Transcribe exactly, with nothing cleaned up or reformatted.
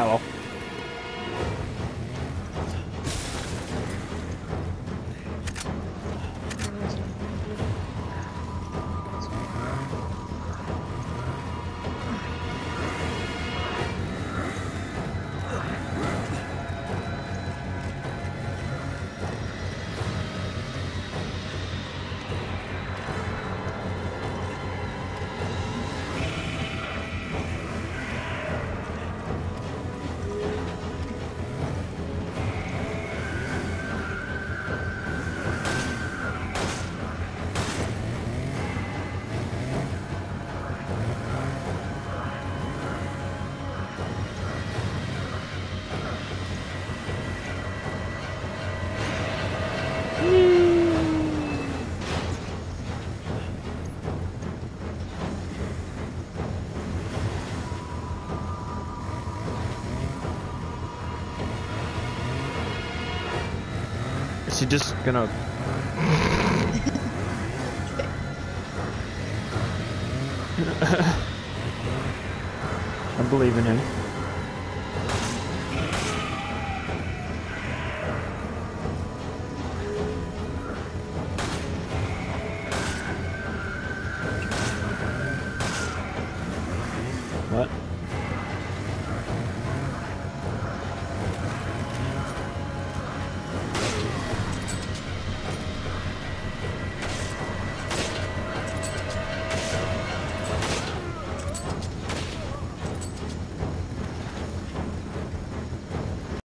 Oh well. Is he just gonna... I believe in him.